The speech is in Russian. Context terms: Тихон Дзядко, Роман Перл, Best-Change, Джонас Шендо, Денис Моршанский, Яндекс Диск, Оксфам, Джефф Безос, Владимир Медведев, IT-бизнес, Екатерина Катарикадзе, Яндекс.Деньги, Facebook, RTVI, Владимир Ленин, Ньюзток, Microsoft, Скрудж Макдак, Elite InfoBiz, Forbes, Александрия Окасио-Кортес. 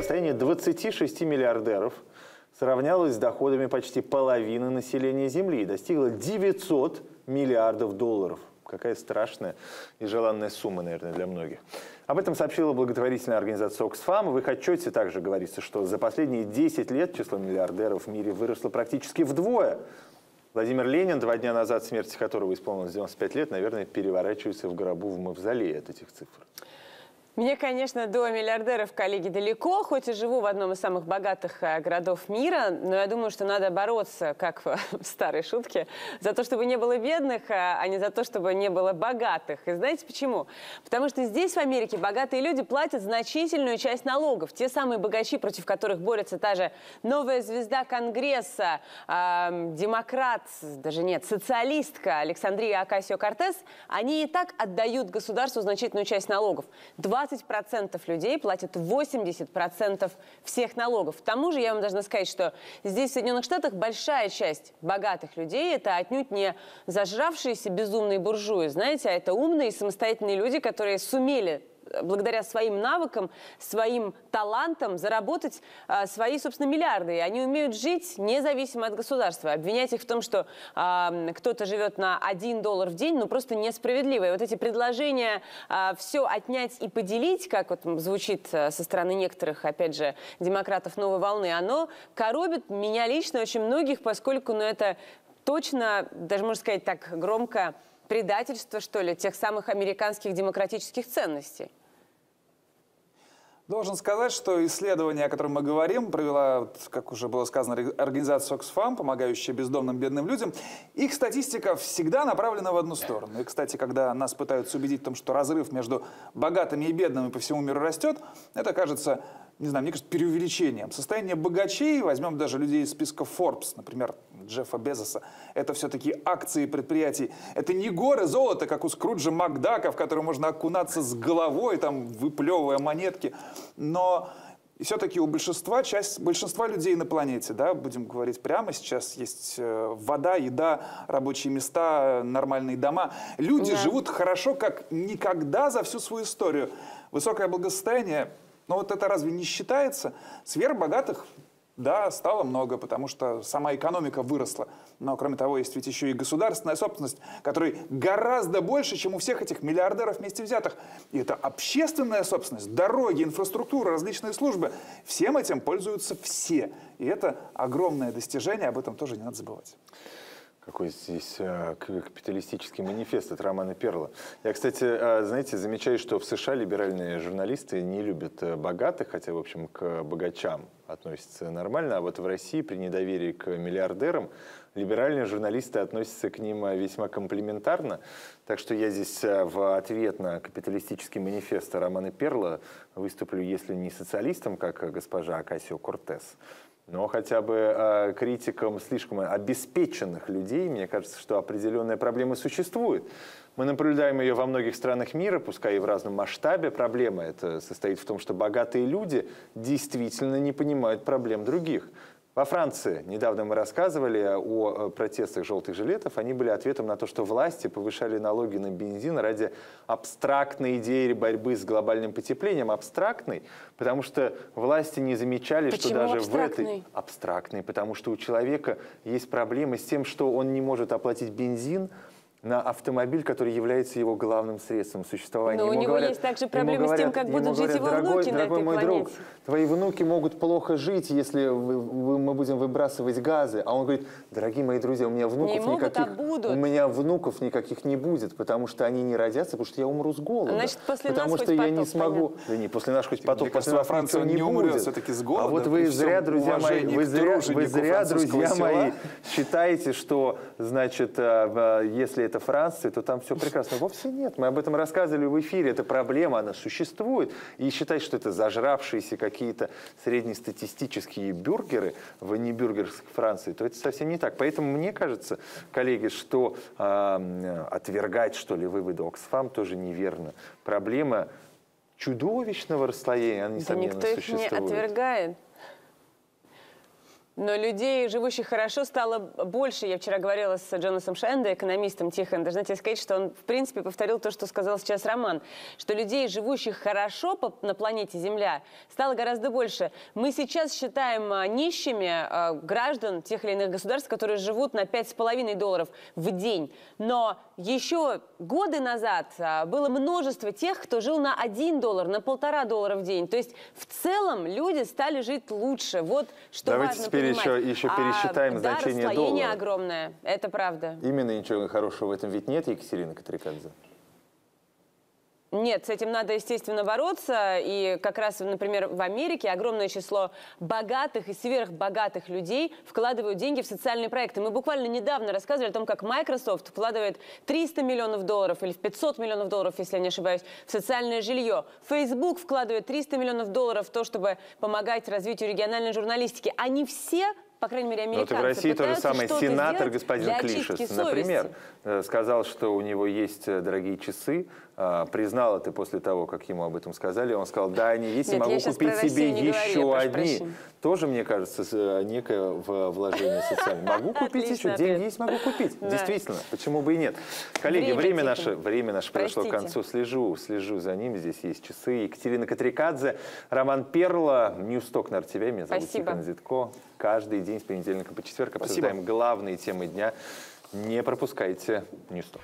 Состояние 26 миллиардеров сравнялось с доходами почти половины населения Земли и достигло 900 миллиардов долларов. Какая страшная и желанная сумма, наверное, для многих. Об этом сообщила благотворительная организация «Оксфам». В их отчете также говорится, что за последние 10 лет число миллиардеров в мире выросло практически вдвое. Владимир Ленин, 2 дня назад, смерти которого исполнилось 95 лет, наверное, переворачивается в гробу в мавзолее от этих цифр. Мне, конечно, до миллиардеров, коллеги, далеко, хоть и живу в одном из самых богатых городов мира, но я думаю, что надо бороться, как в старой шутке, за то, чтобы не было бедных, а не за то, чтобы не было богатых. И знаете почему? Потому что здесь, в Америке, богатые люди платят значительную часть налогов. Те самые богачи, против которых борется та же новая звезда Конгресса, демократ, даже нет, социалистка Александрия Окасио-Кортес, они и так отдают государству значительную часть налогов. 20% людей платят 80% всех налогов. К тому же я вам должна сказать, что здесь, в Соединенных Штатах, большая часть богатых людей – это отнюдь не зажравшиеся безумные буржуи, знаете, а это умные и самостоятельные люди, которые сумели благодаря своим навыкам, своим талантам заработать свои, собственно, миллиарды. И они умеют жить независимо от государства. Обвинять их в том, что кто-то живет на 1 доллар в день, ну просто несправедливо. И вот эти предложения все отнять и поделить, как вот звучит со стороны некоторых, опять же, демократов новой волны, оно коробит меня лично, очень многих, поскольку, ну, это точно, даже можно сказать так громко, предательство, что ли, тех самых американских демократических ценностей. Должен сказать, что исследование, о котором мы говорим, провела, как уже было сказано, организация Оксфам, помогающая бездомным бедным людям. Их статистика всегда направлена в одну сторону. И, кстати, когда нас пытаются убедить в том, что разрыв между богатыми и бедными по всему миру растет, это кажется, не знаю, мне кажется, переувеличением. Состояние богачей, возьмем даже людей из списка Forbes, например, Джеффа Безоса, это все-таки акции предприятий. Это не горы золота, как у Скруджа Макдака, в который можно окунаться с головой, там, выплевывая монетки. Но все-таки у большинства, большинства людей на планете, да, будем говорить прямо, сейчас есть вода, еда, рабочие места, нормальные дома. Люди живут хорошо, как никогда за всю свою историю. Высокое благосостояние. Но вот это разве не считается? Сверхбогатых, да, стало много, потому что сама экономика выросла. Но, кроме того, есть ведь еще и государственная собственность, которой гораздо больше, чем у всех этих миллиардеров вместе взятых. И это общественная собственность, дороги, инфраструктура, различные службы. Всем этим пользуются все. И это огромное достижение, об этом тоже не надо забывать. Какой здесь капиталистический манифест от Романа Перла. Я, кстати, знаете, замечаю, что в США либеральные журналисты не любят богатых, хотя, в общем, к богачам относятся нормально. А вот в России при недоверии к миллиардерам либеральные журналисты относятся к ним весьма комплиментарно. Так что я здесь в ответ на капиталистический манифест Романа Перла выступлю, если не социалистом, как госпожа Окасио-Кортес, но хотя бы критикам слишком обеспеченных людей. Мне кажется, что определенная проблема существует. Мы наблюдаем ее во многих странах мира, пускай и в разном масштабе. Проблема эта состоит в том, что богатые люди действительно не понимают проблем других. Во Франции, недавно мы рассказывали о протестах желтых жилетов, они были ответом на то, что власти повышали налоги на бензин ради абстрактной идеи борьбы с глобальным потеплением. Абстрактной, потому что власти не замечали, что даже в этой... Абстрактной, потому что у человека есть проблемы с тем, что он не может оплатить бензин на автомобиль, который является его главным средством существования. Но у него есть также проблемы с тем, как будут жить его внуки на этой планете. Твои внуки могут плохо жить, если мы будем выбрасывать газы. А он говорит: дорогие мои друзья, у меня внуков никаких не будет, потому что они не родятся, потому что я умру с голода. Значит, после нас хоть потоп, понятно. Да не, после нас хоть потоп, после нас Франция не умрет все-таки с голода. А вот вы зря, друзья мои, считаете, что, значит, если это Франция, то там все прекрасно. Вовсе нет. Мы об этом рассказывали в эфире. Эта проблема, она существует. И считать, что это зажравшиеся какие-то среднестатистические бюргеры в небюргерской Франции, то это совсем не так. Поэтому мне кажется, коллеги, что отвергать, что ли, выводы Оксфам тоже неверно. Проблема чудовищного расслоения, она, несомненно, существует. Да никто их не отвергает. но людей, живущих хорошо, стало больше. Я вчера говорила с Джонасом Шендо, экономистом Тихона. Должна тебе сказать, что он, в принципе, повторил то, что сказал сейчас Роман. Что людей, живущих хорошо на планете Земля, стало гораздо больше. Мы сейчас считаем нищими граждан тех или иных государств, которые живут на $5,5 в день. Но еще годы назад было множество тех, кто жил на $1, на $1,5 в день. То есть в целом люди стали жить лучше. Вот что важно понимать. Давайте теперь еще пересчитаем значение доллара. Да, расслоение огромное. Это правда. Именно ничего хорошего в этом ведь нет, Екатерина Катарикадзе? Нет, с этим надо, естественно, бороться. И как раз, например, в Америке огромное число богатых и сверхбогатых людей вкладывают деньги в социальные проекты. Мы буквально недавно рассказывали о том, как Microsoft вкладывает $300 миллионов или $500 миллионов, если я не ошибаюсь, в социальное жилье. Facebook вкладывает $300 миллионов в то, чтобы помогать развитию региональной журналистики. Они все... По крайней мере, американцы. Но в России то же самое. Сенатор господин Клише, например, сказал, что у него есть дорогие часы. Признал это после того, как ему об этом сказали. Он сказал, да, они есть, я могу купить себе еще одни. Тоже, мне кажется, некое вложение социальное. Могу купить еще, деньги есть, могу купить. Действительно, почему бы и нет. Коллеги, время наше прошло к концу. Слежу за ним. Здесь есть часы. Екатерина Катарикадзе, Роман Перл, Ньюзток на RTVI. Меня зовут Тихон Дзядко. Каждый день с понедельника по четверг обсуждаем главные темы дня. Не пропускайте Ньюзток.